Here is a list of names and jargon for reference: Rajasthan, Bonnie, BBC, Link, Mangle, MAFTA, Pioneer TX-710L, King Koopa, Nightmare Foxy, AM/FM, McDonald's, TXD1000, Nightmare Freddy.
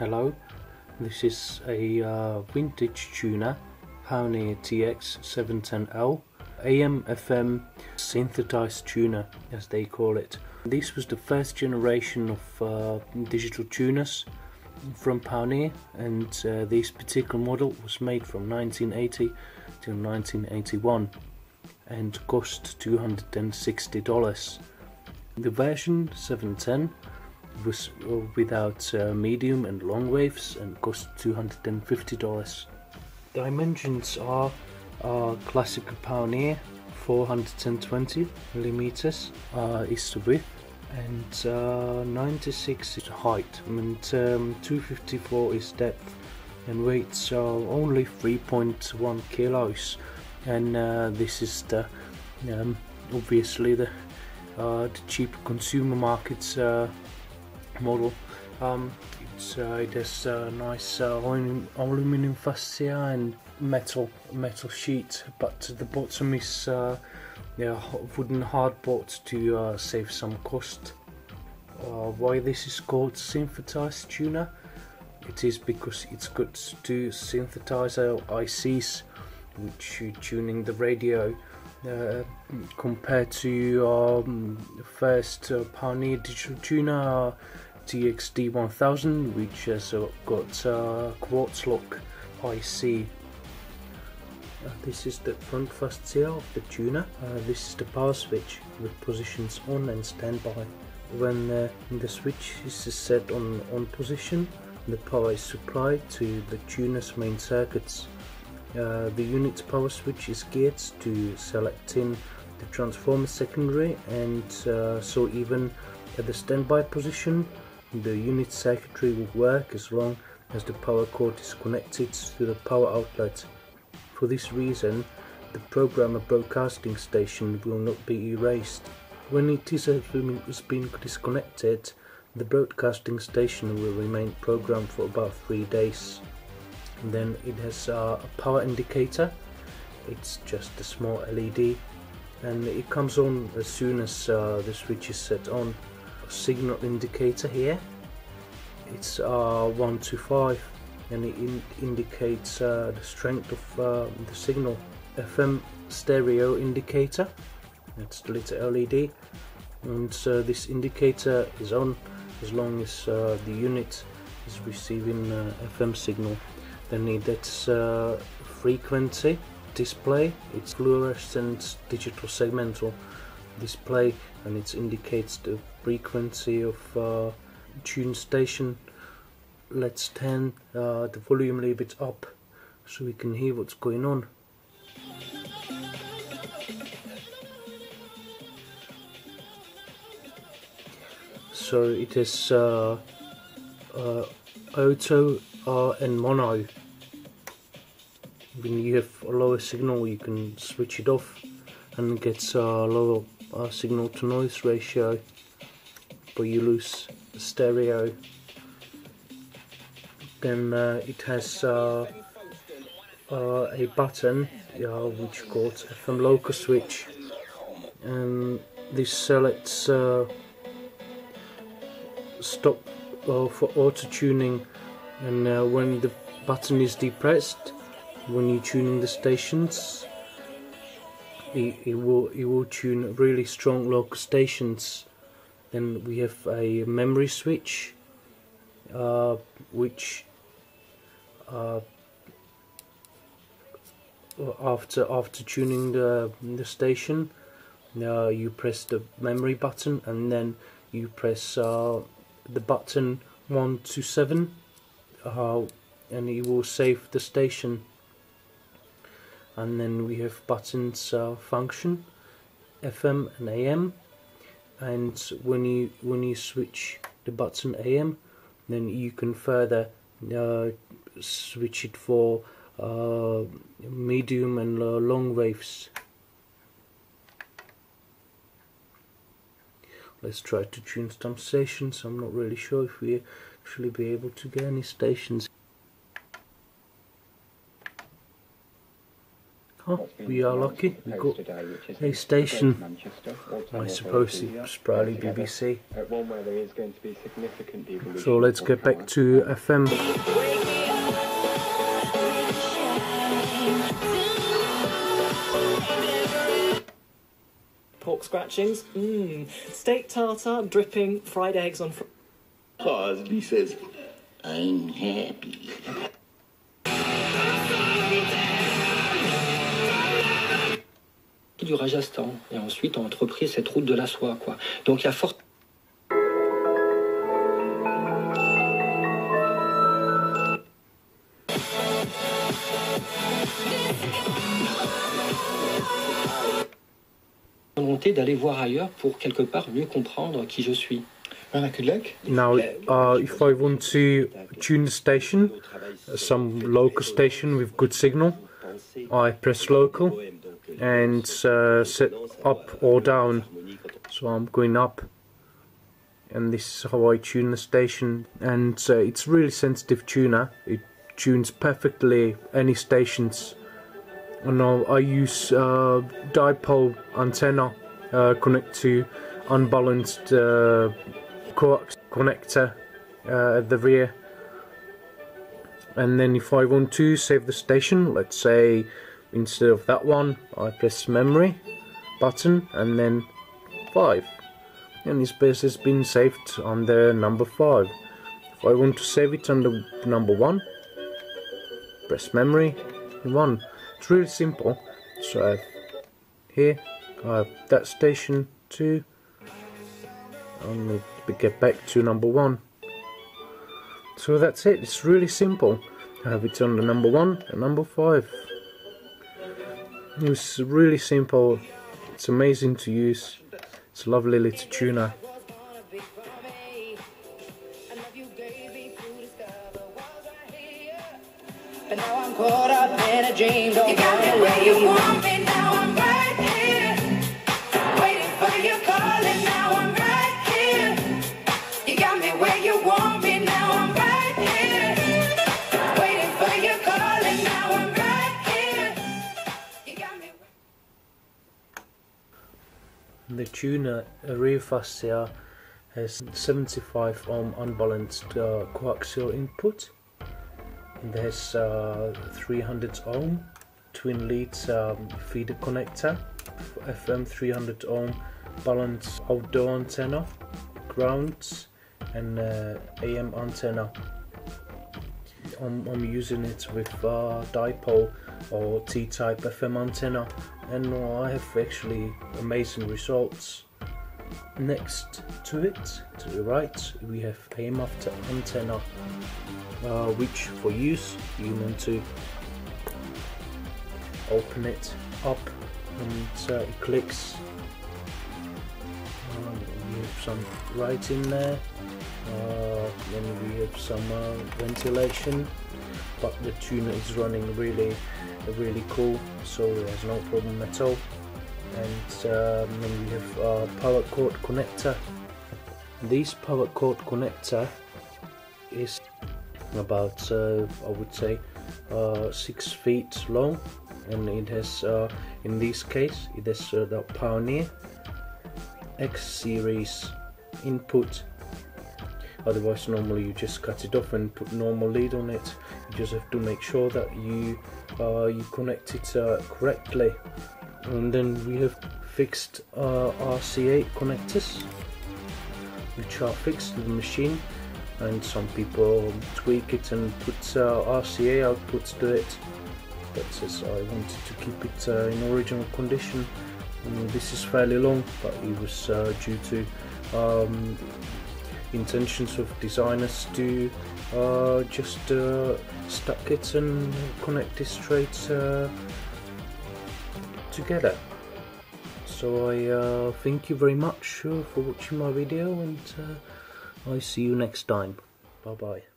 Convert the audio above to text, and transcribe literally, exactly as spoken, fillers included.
Hello, this is a uh, vintage tuner, Pioneer T X seven ten L, A M F M synthesized tuner as they call it. This was the first generation of uh, digital tuners from Pioneer, and uh, this particular model was made from nineteen eighty to nineteen eighty-one and cost two hundred sixty dollars. The version seven ten was without uh, medium and long waves and cost two hundred fifty dollars. Dimensions are uh, classic Pioneer four hundred twenty millimeters uh, is the width, and uh, ninety-six is the height, and um, two hundred fifty-four is depth, and weights are only three point one kilos, and uh, this is the um, obviously the, uh, the cheap consumer markets uh, model. Um, it's, uh, it has uh, nice uh, alum aluminum fascia and metal metal sheet, but the bottom is uh, yeah, wooden hardboard to uh, save some cost. Uh, why this is called synthesized tuner? It is because it's got two synthesizer I Cs which you tuning the radio. Uh, compared to um, first uh, Pioneer digital tuner uh, T X D one thousand, which has uh, got uh, quartz lock I C. Uh, this is the front fascia of the tuner. Uh, this is the power switch with positions on and standby. When uh, the switch is set on on position, the power is supplied to the tuner's main circuits. Uh, the unit's power switch is geared to selecting the transformer secondary, and uh, so even at the standby position the unit circuitry will work as long as the power cord is connected to the power outlet. For this reason the programmer broadcasting station will not be erased. When it is being disconnected, the broadcasting station will remain programmed for about three days. And then it has uh, a power indicator. It's just a small L E D, and it comes on as soon as uh, the switch is set on. A signal indicator here, it's uh, one two five, and it in indicates uh, the strength of uh, the signal. F M stereo indicator, that's the little L E D, and uh, this indicator is on as long as uh, the unit is receiving uh, F M signal. Then it that's uh, frequency display, it's fluorescent digital segmental display, and it indicates the frequency of uh, tune station. Let's turn uh, the volume a little bit up so we can hear what's going on. So it is uh, uh, auto uh, and mono. When you have a lower signal you can switch it off and it gets a uh, lower uh, signal to noise ratio, but you lose the stereo. Then uh, it has uh, uh, a button uh, which called F M local switch, and this selects uh, stop uh, for auto tuning, and uh, when the button is depressed when you're tuning the stations, it, it will it will tune really strong local stations. Then we have a memory switch, uh, which uh, after after tuning the the station, uh, you press the memory button, and then you press uh, the button one to seven, uh, and it will save the station. And then we have buttons uh, function, F M and A M, and when you when you switch the button A M, then you can further uh, switch it for uh, medium and uh, long waves. Let's try to tune some stations. I'm not really sure if we actually be able to get any stations. Oh, we are lucky, we got a station, I suppose it's probably B B C. So let's get back to F M. Pork scratchings, mmm, steak tartare, dripping, fried eggs on fr Cosby says, I'm happy. Du Rajasthan, et ensuite on entreprit cette route de la soie, quoi. Donc il y a fort... d'aller voir ailleurs pour quelque part mieux comprendre qui je suis. Now, uh, if I want to tune the station, some local station with good signal, I press local and uh, set up or down. So I'm going up, and this is how I tune the station. And uh, it's really sensitive tuner. It tunes perfectly any stations. And I'll, I use uh, dipole antenna. Uh, connect to unbalanced uh, coax connector uh, at the rear, and then if I want to save the station, let's say instead of that one I press memory button and then five, and this base has been saved under number five. If I want to save it under number one, press memory one. It's really simple. So I've here Uh, that station two. I'm going to get back to number one. So that's it. It's really simple. I have it on the number one and number five. It's really simple. It's amazing to use. It's a lovely little tuner. But now I'm caught up in a dream. Don't got me where you want me. Now I'm right here. The tuner Rheofascia has seventy-five ohm unbalanced uh, coaxial input, and there's uh, three hundred ohm twin leads um, feeder connector, F M three hundred ohm balanced outdoor antenna, grounds, and uh, A M antenna. I'm, I'm using it with uh, dipole or T-type F M antenna, and I have actually amazing results. Next to it, to the right, we have a MAFTA antenna, uh, which for use you want to open it up and uh, it clicks. Uh, we have some writing there, uh, then we have some uh, ventilation, but the tuner is running really really cool, so there's no problem at all. And um, then we have our power cord connector. This power cord connector is about uh, I would say uh, six feet long, and it has uh, in this case it has uh, the Pioneer X series input. Otherwise normally you just cut it off and put normal lead on it. You just have to make sure that you uh, you connect it uh, correctly. And then we have fixed uh, R C A connectors, which are fixed to the machine, and some people tweak it and put uh, R C A outputs to it, but as I wanted to keep it uh, in original condition. And this is fairly long, but it was uh, due to um, intentions of designers to uh, just uh, stack it and connect it straight uh, together. So I uh, thank you very much for watching my video, and uh, I see you next time. Bye bye.